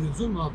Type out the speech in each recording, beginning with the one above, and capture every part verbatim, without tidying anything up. لزوم abi.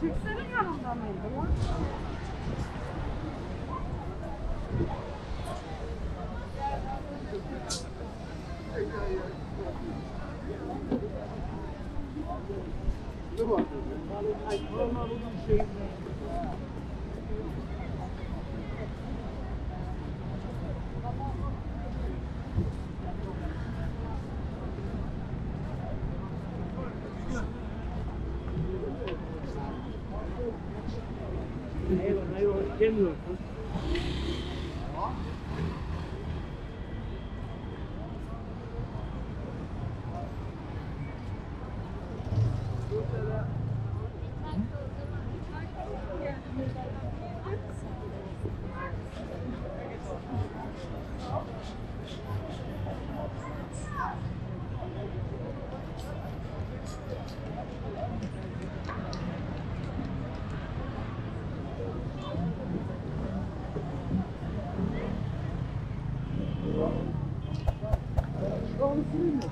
Türklerin yanında mıydı ya? Ne var? Ay, normal bir şey. Gelmiyor. Dile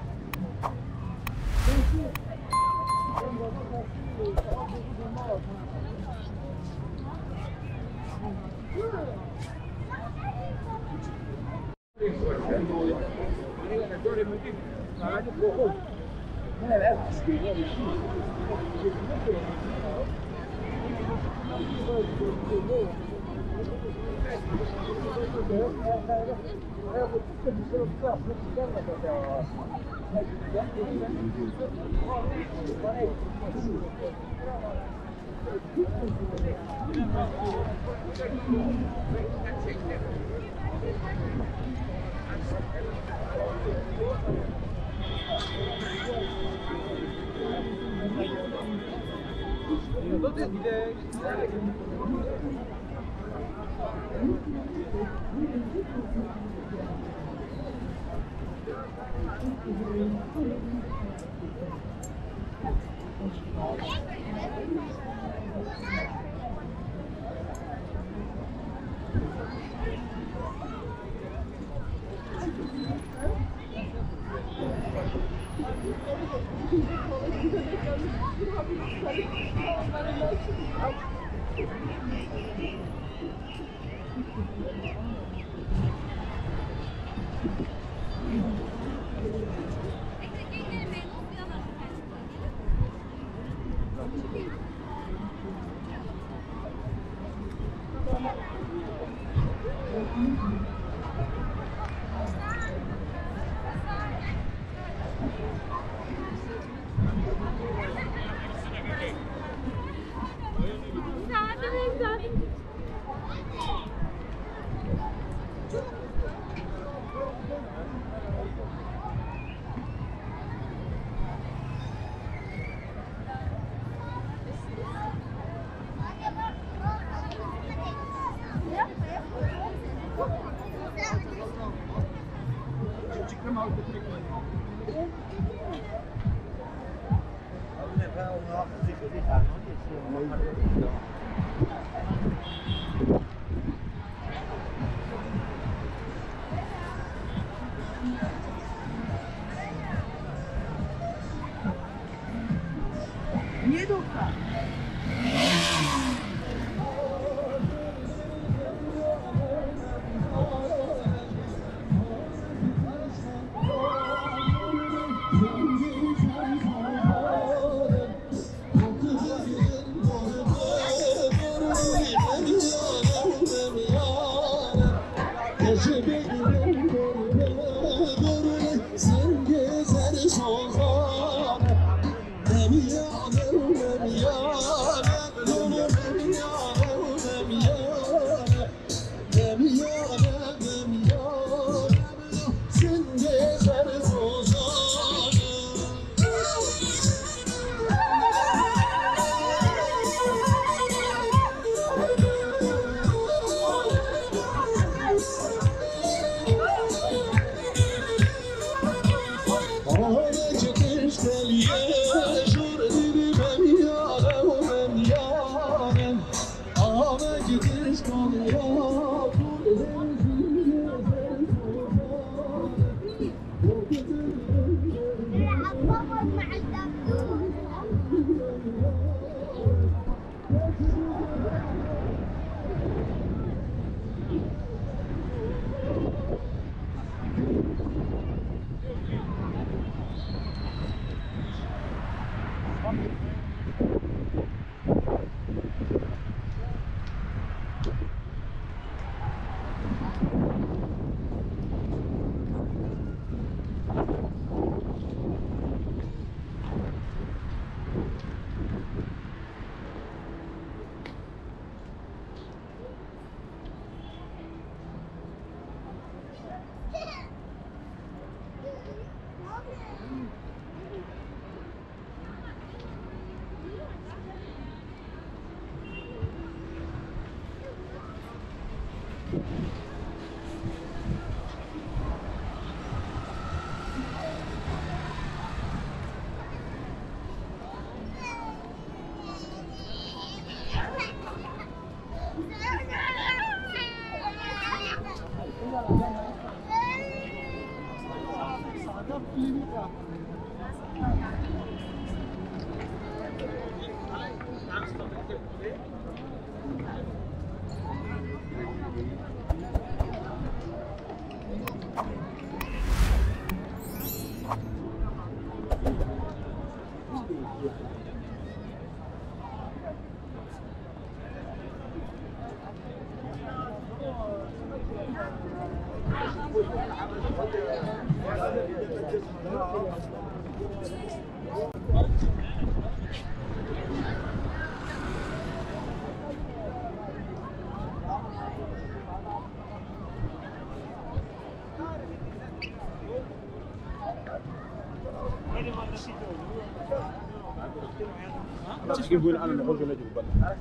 مش كيف بقول انا اللي اخرج ولا اجيب البلد.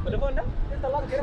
التليفون ده انت طلعت كده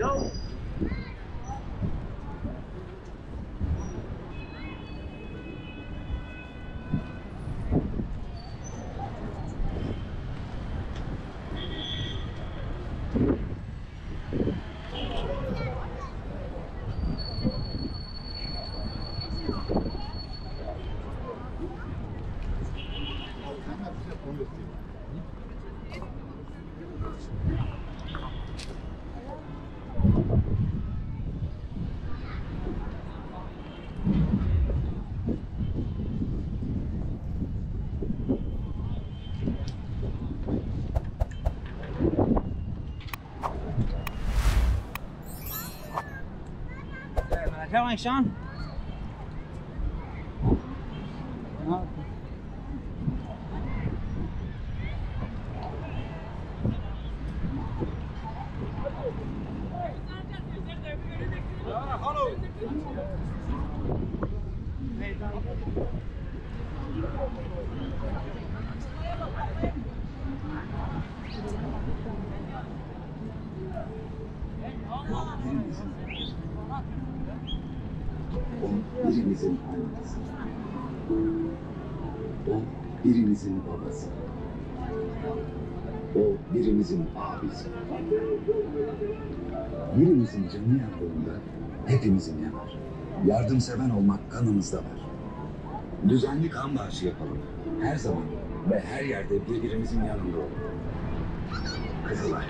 Yo! Going, Sean? Birinizin annesi, o birinizin babası, o birinizin abisi, birinizin canı yandığında hepimizin yanar. Yardımseven olmak kanımızda var. Düzenli kan bağışı yapalım. Her zaman ve her yerde birbirimizin yanında olalım. Kızılay.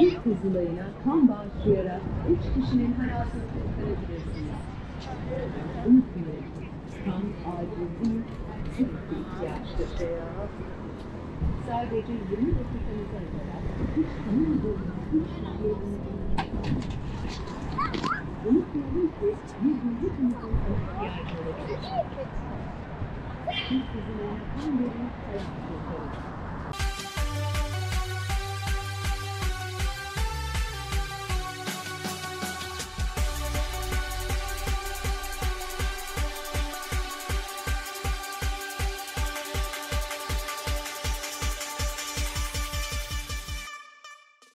Bir Kızılay'ına kan bağışlayarak üç kişinin hayatını kurtarabilirsiniz. Unutmayın, kan acilin çok ihtiyaçtır. Sadece yirmi dakikanıza kadar üç kanın bölümünün üç unutmayın ki bir bilgi kanıtına ihtiyacı olabilir. Bir Kızılay'ına kan verip hayatını kurtarır.